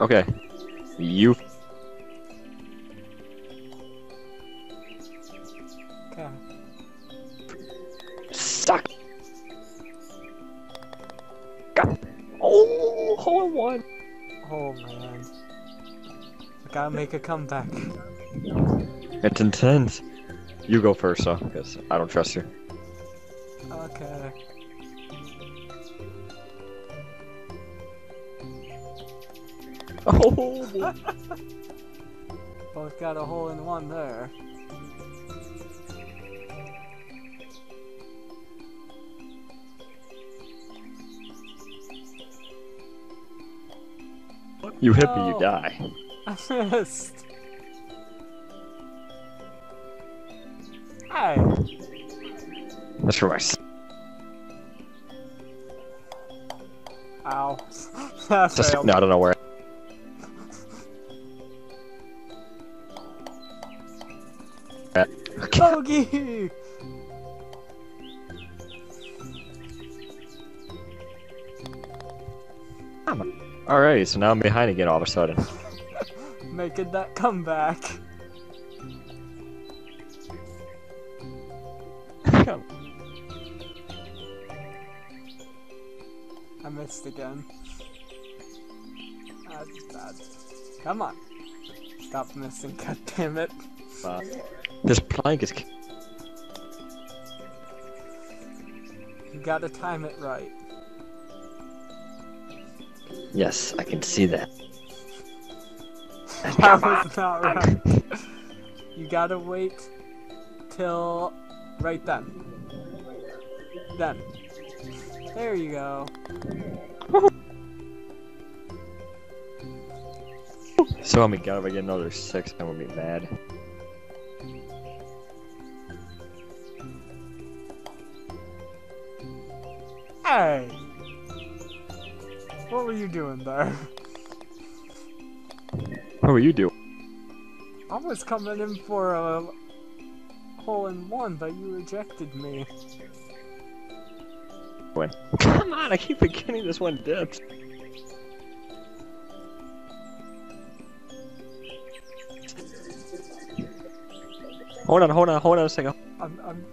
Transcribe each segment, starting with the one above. Okay. You. Suck. God. Oh, hole in one. Oh man. I gotta make a comeback. It's intense. You go first, though, because I don't trust you. Okay. Oh! Both got a hole in one there. You hit me, you die. I missed. Hi. That's for my. Ow. That's just, no, I don't know where. Bogey! Alright, so now I'm behind again all of a sudden. Making that comeback. I missed again. That's bad. Come on. Stop missing, goddammit. This plank is. You gotta time it right. Yes, I can see that. That was not right. You gotta wait till right then. Then. There you go. So help me God, if I get another 6, I'm gonna be mad. Hey! What were you doing there? What were you doing? I was coming in for a hole in one, but you rejected me. When? Come on, I keep forgetting this one dips. Hold on a second. I'm...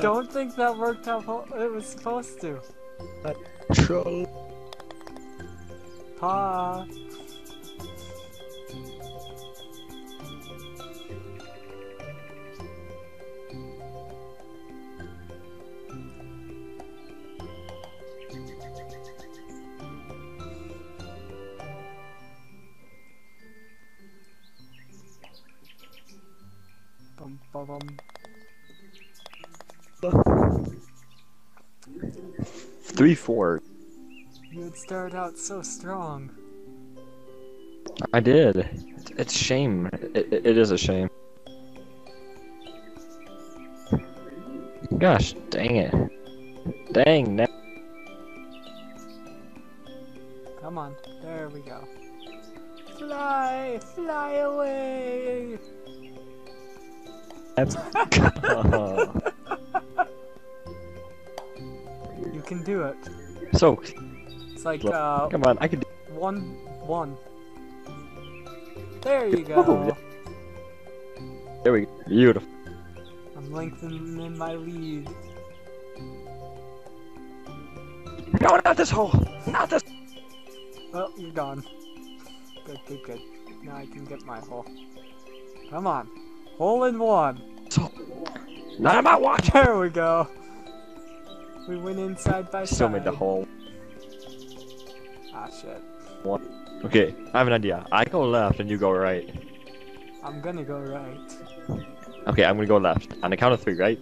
Don't think that worked out. It was supposed to. But troll. Ha. Bum bum bum. Three, 4. You would start out so strong. I did. It's shame. It is a shame. Gosh, dang it! Dang that. Come on, there we go. Fly, fly away. You can do it. So it's like come on, I can do 1-1. There you go. There we go. Beautiful. I'm lengthening my lead. No, not this hole! Not this. Well, you're gone. Good. Now I can get my hole. Come on. Hole in one. So, not about watch. There we go. We went inside by side. Still made the hole. Ah shit. What? Okay, I have an idea. I go left and you go right. I'm gonna go right. Okay, I'm gonna go left. On the count of 3, right?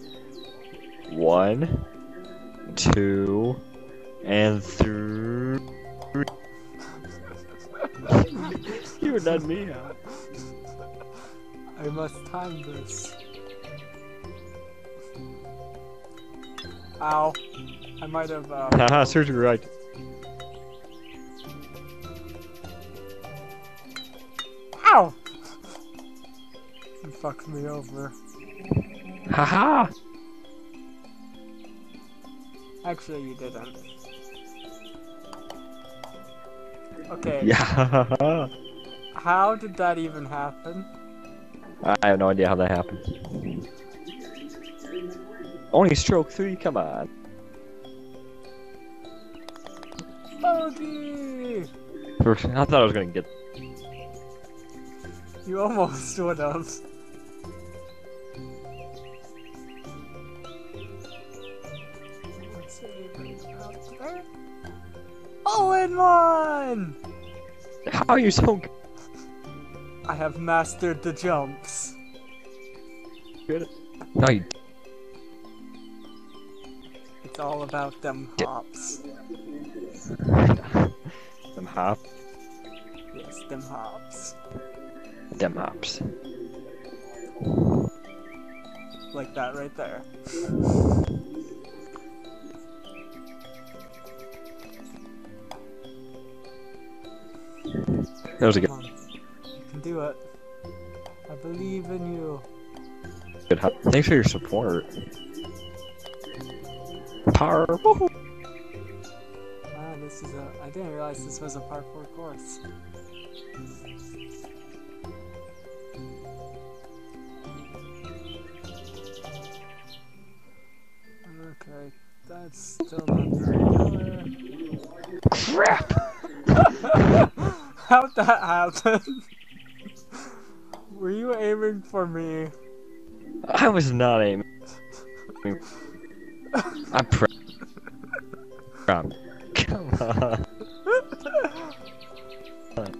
1, 2, and 3. You were not me out. I must time this. Ow. I might have, haha, surgery right. Ow! You fucked me over. Haha! Actually, you didn't. Okay. Yeah. How did that even happen? I have no idea how that happened. Only stroke 3, come on. Bogey! I thought I was gonna get. You almost would have. Oh, and one! How are you so? I have mastered the jumps. Good. No, you. It's all about them hops. Them hops. Yes, them hops. Them hops. Like that right there. That was a good one. You can do it. I believe in you. Good. Thanks for your support. Power. Woohoo! Wow, this is a. I didn't realize this was a par 4 course. Okay, that's still not very clear. Crap! How'd that happen? Were you aiming for me? I was not aiming. I'm Come on.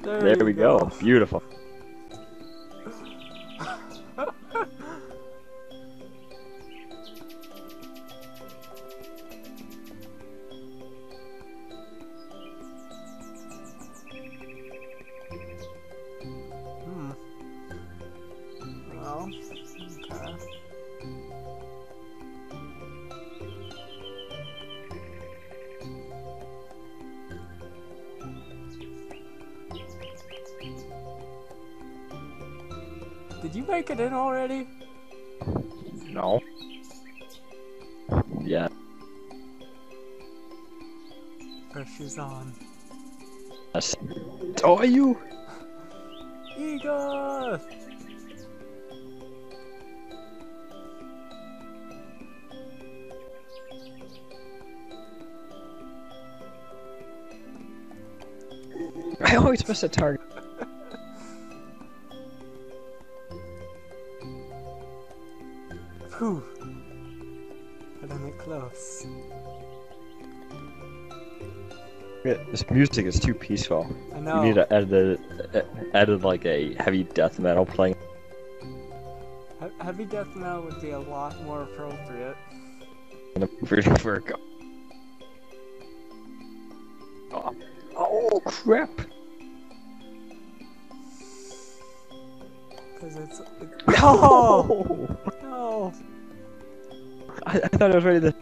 There we go. Beautiful. Did you make it in already? No. Yeah. Pressure's on. Yes. Oh, are you? Igor! I always miss a target. Whew. I done it close. Yeah, this music is too peaceful. I know. You need to edit like a heavy death metal playing. Heavy death metal would be a lot more appropriate. Oh crap! Because it's no. No. I thought I was ready to.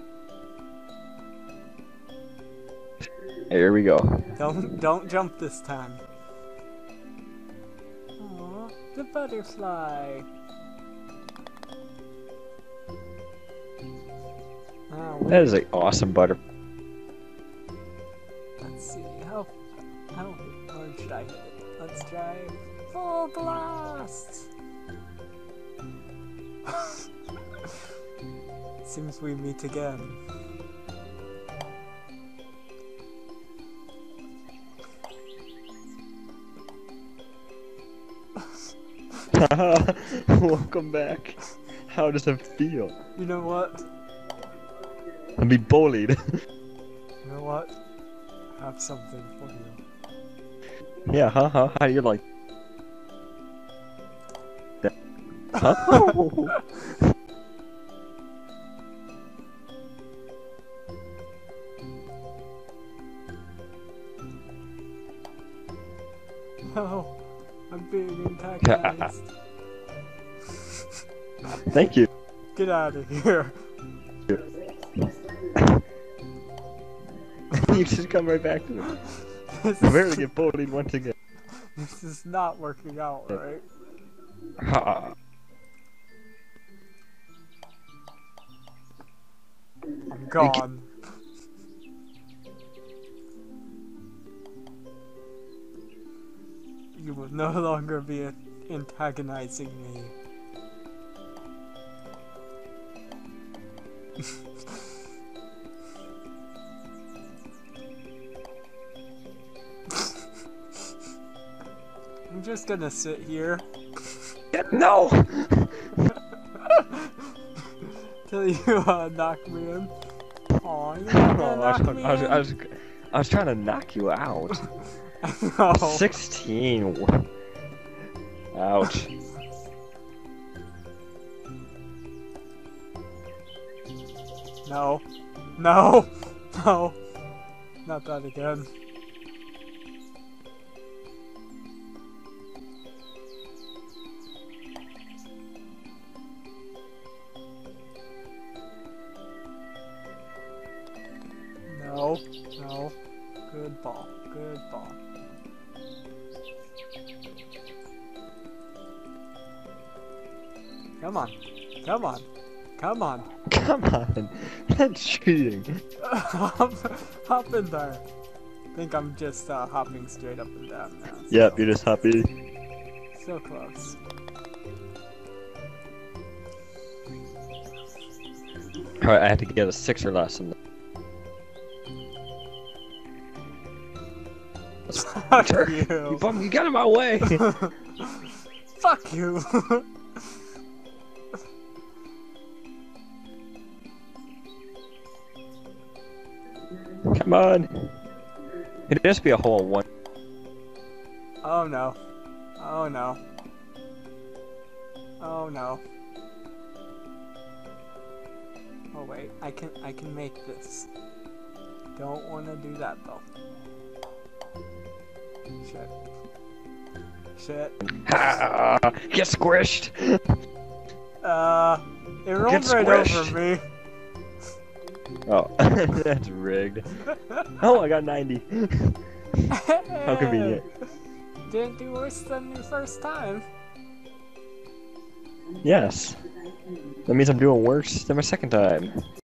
Here we go. Don't jump this time. Aww, the butterfly. Oh, that is an awesome butterfly. Let's see how hard should I hit it? Let's try full blast. Seems we meet again. Welcome back. How does it feel? You know what? I'm being bullied. You know what? I have something for you. Yeah, huh? How do you like? Huh? No, I'm being antagonized. Thank you. Get out of here. You just come right back to me. I'm barely get bullied once again. This is not working out, right? Ha. I'm gone. You will no longer be antagonizing me. I'm just gonna sit here. No! Till you knock me in. Aw, you I was trying to knock you out. No. 16. Ouch. No. No. No. Not that again. No. No. Good ball. Good ball. Come on. Come on. Come on. Come on. That's cheating. Hop in there. I think I'm just hopping straight up and down now. So. Yep, you're just hopping. So close. Alright, I have to get a 6 or less in this. Fuck you. You got in my way. Fuck you. Come on! It'd just be a hole in one. Oh no. Oh no. Oh no. Oh wait, I can make this. Don't wanna do that though. Shit. Shit. Ah, get squished! It rolled right over me. Oh, that's rigged. Oh, I got 90. How convenient. Didn't do worse than your first time. Yes. That means I'm doing worse than my second time.